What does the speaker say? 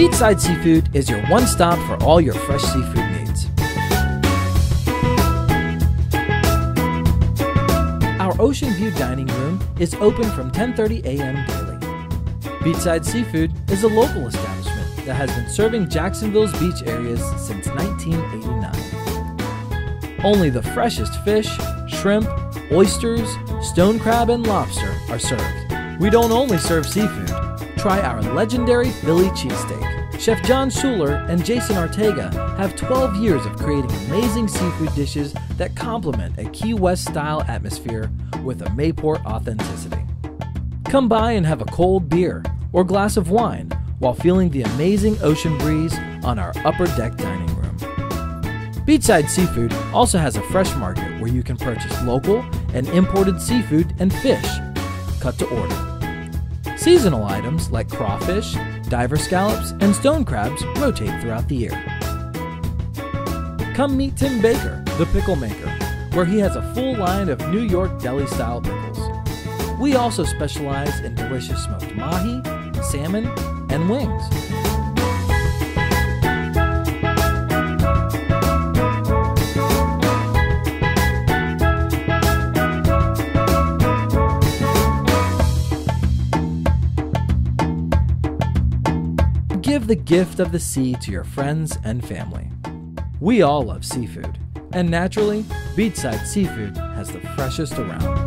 Beachside Seafood is your one stop for all your fresh seafood needs. Our Ocean View dining room is open from 10:30 a.m. daily. Beachside Seafood is a local establishment that has been serving Jacksonville's beach areas since 1989. Only the freshest fish, shrimp, oysters, stone crab, and lobster are served. We don't only serve seafood. Try our legendary Philly cheesesteak. Chef John Schuller and Jason Ortega have 12 years of creating amazing seafood dishes that complement a Key West style atmosphere with a Mayport authenticity. Come by and have a cold beer or glass of wine while feeling the amazing ocean breeze on our upper deck dining room. Beachside Seafood also has a fresh market where you can purchase local and imported seafood and fish, cut to order. Seasonal items like crawfish, diver scallops, and stone crabs rotate throughout the year. Come meet Tim Baker, the pickle maker, where he has a full line of New York deli-style pickles. We also specialize in delicious smoked mahi, salmon, and wings. Give the gift of the sea to your friends and family. We all love seafood, and naturally, Beachside Seafood has the freshest around.